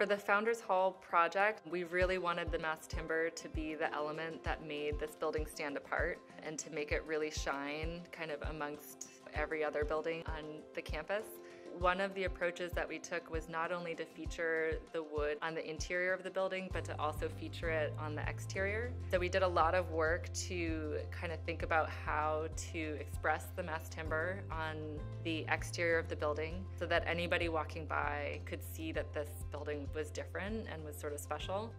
For the Founders Hall project, we really wanted the mass timber to be the element that made this building stand apart and to make it really shine kind of amongst every other building on the campus. One of the approaches that we took was not only to feature the wood on the interior of the building, but to also feature it on the exterior. So we did a lot of work to kind of think about how to express the mass timber on the exterior of the building so that anybody walking by could see that this building was different and was sort of special.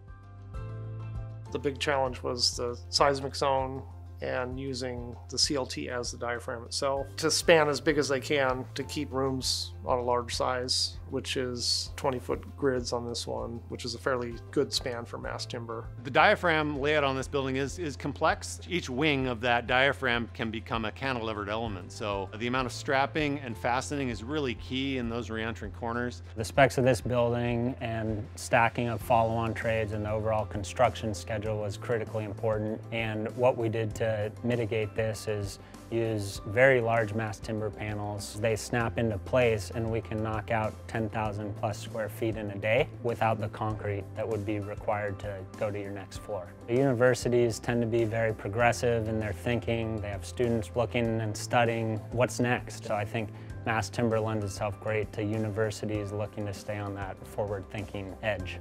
The big challenge was the seismic zone and using the CLT as the diaphragm itself to span as big as they can to keep rooms on a large size, which is 20-foot grids on this one, which is a fairly good span for mass timber. The diaphragm layout on this building is complex. Each wing of that diaphragm can become a cantilevered element, so the amount of strapping and fastening is really key in those reentrant corners. The specs of this building and stacking of follow-on trades and the overall construction schedule was critically important, and what we did to mitigate this is use very large mass timber panels. They snap into place and we can knock out 10,000 plus square feet in a day without the concrete that would be required to go to your next floor. The universities tend to be very progressive in their thinking. They have students looking and studying what's next. So I think mass timber lends itself great to universities looking to stay on that forward-thinking edge.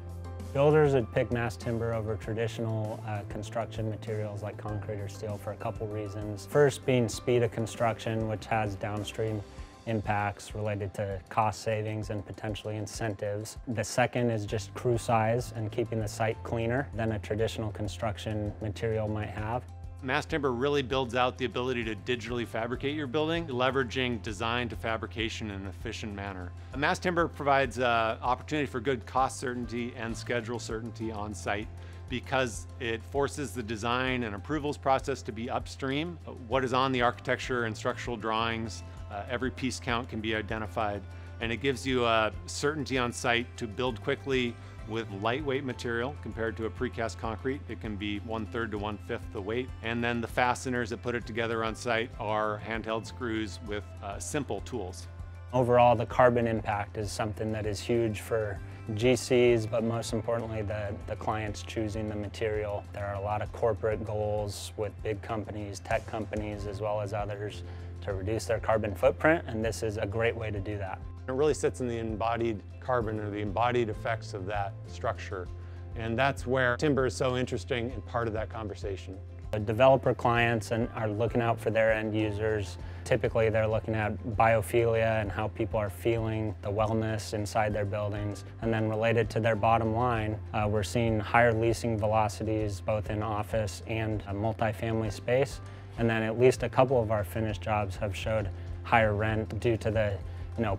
Builders would pick mass timber over traditional construction materials like concrete or steel for a couple reasons. First being speed of construction, which has downstream impacts related to cost savings and potentially incentives. The second is just crew size and keeping the site cleaner than a traditional construction material might have. Mass timber really builds out the ability to digitally fabricate your building, leveraging design to fabrication in an efficient manner. Mass timber provides opportunity for good cost certainty and schedule certainty on site because it forces the design and approvals process to be upstream. What is on the architecture and structural drawings, every piece count can be identified, and it gives you a certainty on site to build quickly with lightweight material compared to a precast concrete. It can be 1/3 to 1/5 the weight. And then the fasteners that put it together on site are handheld screws with simple tools. Overall, the carbon impact is something that is huge for GCs, but most importantly, the clients choosing the material. There are a lot of corporate goals with big companies, tech companies, as well as others to reduce their carbon footprint, and this is a great way to do that. It really sits in the embodied carbon or the embodied effects of that structure, and that's where timber is so interesting and part of that conversation. The developer clients are looking out for their end users. Typically they're looking at biophilia and how people are feeling, the wellness inside their buildings, and then related to their bottom line, we're seeing higher leasing velocities both in office and multifamily space, and then at least a couple of our finished jobs have showed higher rent due to the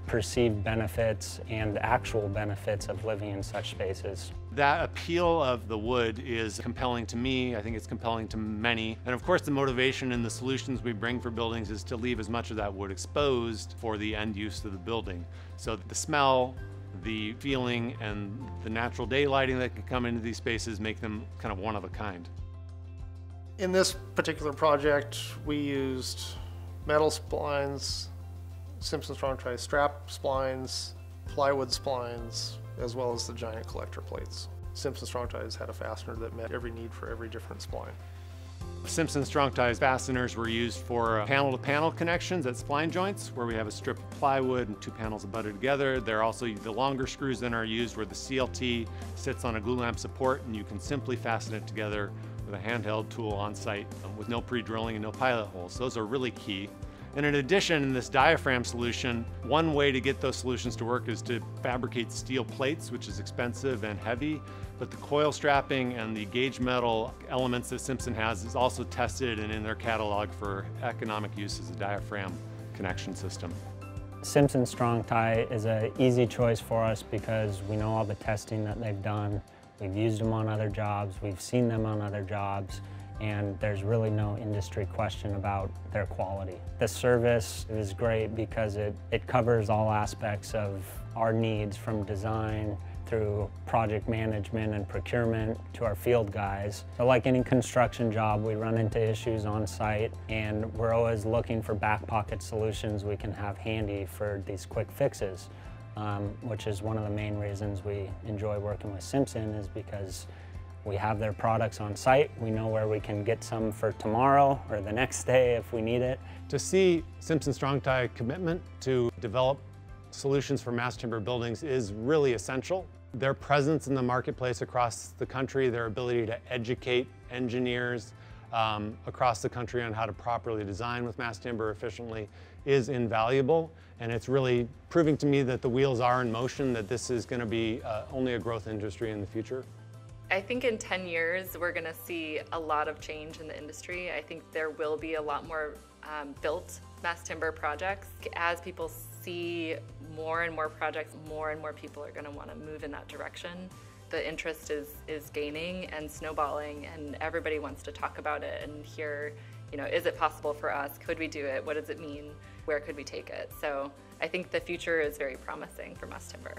perceived benefits and actual benefits of living in such spaces. That appeal of the wood is compelling to me. I think it's compelling to many. And of course, the motivation and the solutions we bring for buildings is to leave as much of that wood exposed for the end use of the building. So the smell, the feeling, and the natural daylighting that can come into these spaces make them kind of one of a kind. In this particular project, we used metal splines, Simpson Strong-Tie strap splines, plywood splines, as well as the giant collector plates. Simpson Strong-Ties had a fastener that met every need for every different spline. Simpson Strong-Tie fasteners were used for panel-to-panel connections at spline joints, where we have a strip of plywood and two panels abutted together. They're also the longer screws that are used where the CLT sits on a glue lamp support, and you can simply fasten it together with a handheld tool on site with no pre-drilling and no pilot holes. Those are really key. And in addition, in this diaphragm solution, one way to get those solutions to work is to fabricate steel plates, which is expensive and heavy, but the coil strapping and the gauge metal elements that Simpson has is also tested and in their catalog for economic use as a diaphragm connection system. Simpson Strong-Tie is an easy choice for us because we know all the testing that they've done. We've used them on other jobs, we've seen them on other jobs, and there's really no industry question about their quality. The service is great because it covers all aspects of our needs, from design through project management and procurement to our field guys. So like any construction job, we run into issues on site, and we're always looking for back pocket solutions we can have handy for these quick fixes. which is one of the main reasons we enjoy working with Simpson, is because we have their products on site. We know where we can get some for tomorrow or the next day if we need it. To see Simpson Strong-Tie commitment to develop solutions for mass timber buildings is really essential. Their presence in the marketplace across the country, their ability to educate engineers across the country on how to properly design with mass timber efficiently is invaluable. And it's really proving to me that the wheels are in motion, that this is going to be only a growth industry in the future. I think in 10 years, we're going to see a lot of change in the industry. I think there will be a lot more built mass timber projects. As people see more and more projects, more and more people are going to want to move in that direction. The interest is gaining and snowballing, and everybody wants to talk about it and hear, you know, is it possible for us? Could we do it? What does it mean? Where could we take it? So I think the future is very promising for mass timber.